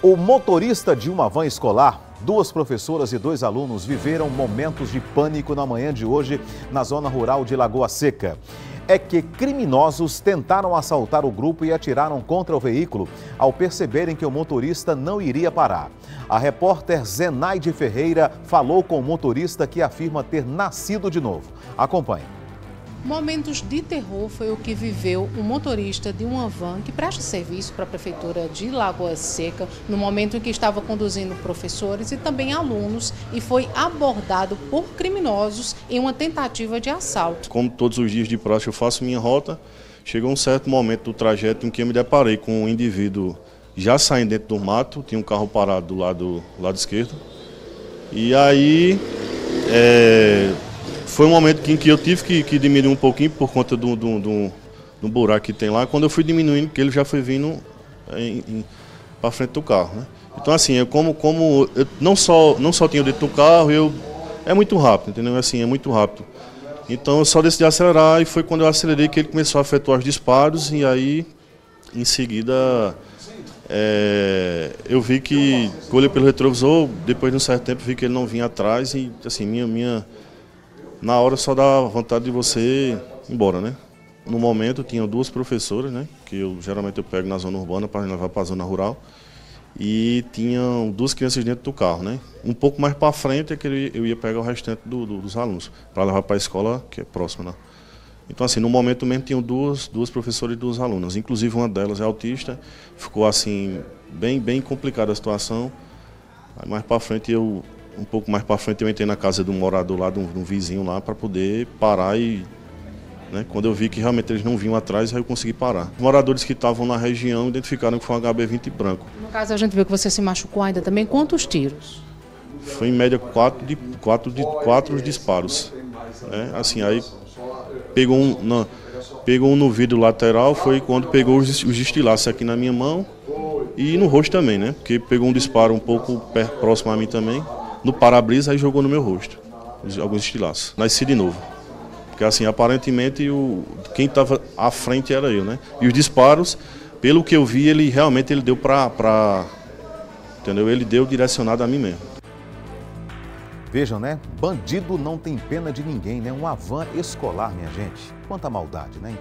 O motorista de uma van escolar, duas professoras e dois alunos viveram momentos de pânico na manhã de hoje na zona rural de Lagoa Seca. É que criminosos tentaram assaltar o grupo e atiraram contra o veículo ao perceberem que o motorista não iria parar. A repórter Zenaide Ferreira falou com o motorista, que afirma ter nascido de novo. Acompanhe. Momentos de terror foi o que viveu um motorista de uma van que presta serviço para a Prefeitura de Lagoa Seca, no momento em que estava conduzindo professores e também alunos, e foi abordado por criminosos em uma tentativa de assalto. Como todos os dias de praxe eu faço minha rota, chegou um certo momento do trajeto em que eu me deparei com um indivíduo já saindo dentro do mato, tinha um carro parado do lado esquerdo, e aí... Foi um momento em que eu tive que diminuir um pouquinho por conta do buraco que tem lá. Quando eu fui diminuindo, que ele já foi vindo para frente do carro, né? Então assim, eu, como eu não só tinha o dentro do carro, é muito rápido, entendeu? Assim, é muito rápido. Então eu só decidi acelerar, e foi quando eu acelerei que ele começou a efetuar os disparos, e aí em seguida eu vi que olhei pelo retrovisor, depois de um certo tempo vi que ele não vinha atrás, e assim, na hora só dá vontade de você ir embora, né? No momento tinham duas professoras, né? Que geralmente eu pego na zona urbana para levar para a zona rural. E tinham duas crianças dentro do carro, né? Um pouco mais para frente é que eu ia pegar o restante dos alunos para levar para a escola, que é próxima, né? Então assim, no momento mesmo tinham duas professoras e duas alunas. Inclusive uma delas é autista. Ficou assim, bem complicada a situação. Aí mais para frente um pouco mais para frente eu entrei na casa de um morador lá, de um vizinho lá, para poder parar e... Né, quando eu vi que realmente eles não vinham atrás, aí eu consegui parar. Os moradores que estavam na região identificaram que foi um HB-20 branco. No caso, a gente viu que você se machucou ainda também. Quantos tiros? Foi em média quatro disparos, né? Assim, aí pegou um no vidro lateral, foi quando pegou os estilaços aqui na minha mão e no rosto também, né? Porque pegou um disparo um pouco próximo a mim também, no para-brisa, aí jogou no meu rosto alguns estilaços. Nasci de novo, porque assim, aparentemente quem estava à frente era eu, né? E os disparos, pelo que eu vi, ele realmente deu para, entendeu? Ele deu direcionado a mim mesmo. Vejam, né? Bandido não tem pena de ninguém, né? Uma van escolar, minha gente. Quanta maldade, né?